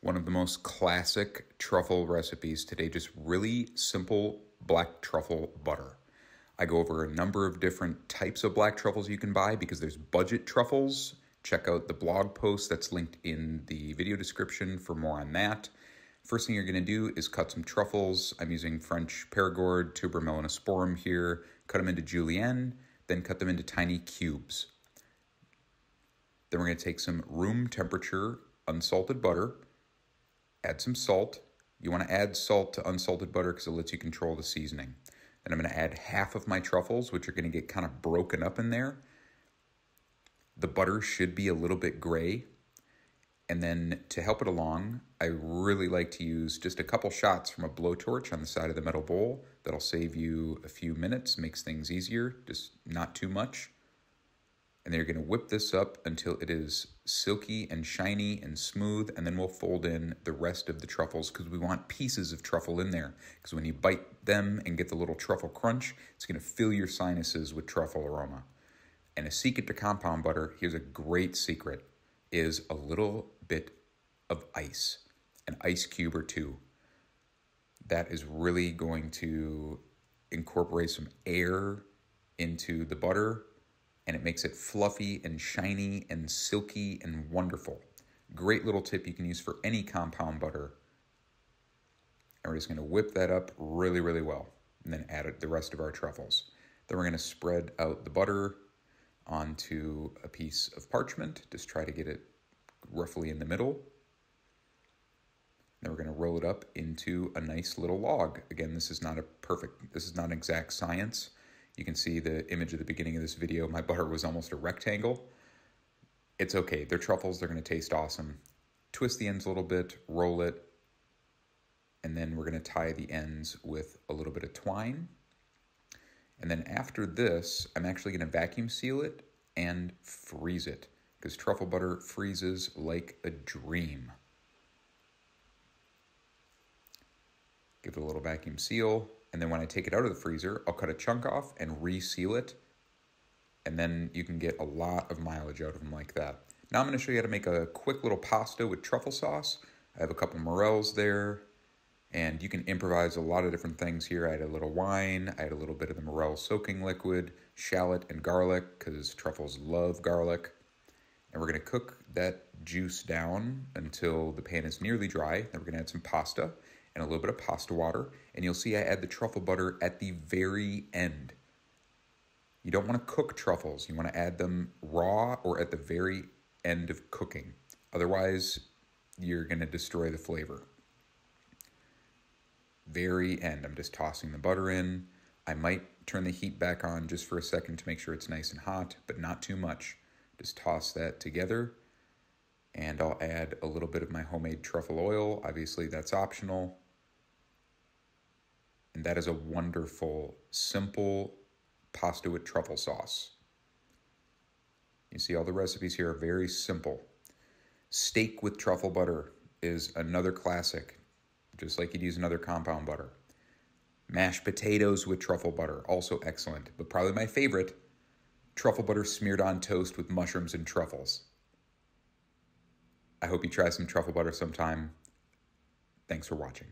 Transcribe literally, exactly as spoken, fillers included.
One of the most classic truffle recipes today, just really simple black truffle butter. I go over a number of different types of black truffles you can buy because there's budget truffles. Check out the blog post that's linked in the video description for more on that. First thing you're gonna do is cut some truffles. I'm using French Périgord, tuber melanosporum here. Cut them into julienne, then cut them into tiny cubes. Then we're gonna take some room temperature unsalted butter. Add some salt. You want to add salt to unsalted butter because it lets you control the seasoning. Then I'm going to add half of my truffles, which are going to get kind of broken up in there. The butter should be a little bit gray. And then to help it along, I really like to use just a couple shots from a blowtorch on the side of the metal bowl. That'll save you a few minutes, makes things easier, just not too much. And then you're going to whip this up until it is silky and shiny and smooth. And then we'll fold in the rest of the truffles because we want pieces of truffle in there. Because when you bite them and get the little truffle crunch, it's going to fill your sinuses with truffle aroma. And a secret to compound butter, here's a great secret, is a little bit of ice, an ice cube or two. That is really going to incorporate some air into the butter. And it makes it fluffy and shiny and silky and wonderful. Great little tip you can use for any compound butter. And we're just gonna whip that up really, really well and then add the rest of our truffles. Then we're gonna spread out the butter onto a piece of parchment. Just try to get it roughly in the middle. Then we're gonna roll it up into a nice little log. Again, this is not a perfect, this is not an exact science. You can see the image at the beginning of this video. My butter was almost a rectangle. It's okay. They're truffles. They're going to taste awesome. Twist the ends a little bit, roll it, and then we're going to tie the ends with a little bit of twine. And then after this, I'm actually going to vacuum seal it and freeze it because truffle butter freezes like a dream. Give it a little vacuum seal. And then when I take it out of the freezer, I'll cut a chunk off and reseal it. And then you can get a lot of mileage out of them like that. Now I'm going to show you how to make a quick little pasta with truffle sauce. I have a couple morels there. And you can improvise a lot of different things here. I had a little wine. I had a little bit of the morel soaking liquid, shallot and garlic, because truffles love garlic. And we're going to cook that juice down until the pan is nearly dry. Then we're going to add some pasta and a little bit of pasta water. And you'll see I add the truffle butter at the very end. You don't want to cook truffles. You want to add them raw or at the very end of cooking. Otherwise, you're going to destroy the flavor. Very end. I'm just tossing the butter in. I might turn the heat back on just for a second to make sure it's nice and hot, but not too much. Just toss that together. And I'll add a little bit of my homemade truffle oil. Obviously, that's optional. And that is a wonderful, simple pasta with truffle sauce. You see, all the recipes here are very simple. Steak with truffle butter is another classic, just like you'd use another compound butter. Mashed potatoes with truffle butter, also excellent, but probably my favorite, truffle butter smeared on toast with mushrooms and truffles. I hope you try some truffle butter sometime. Thanks for watching.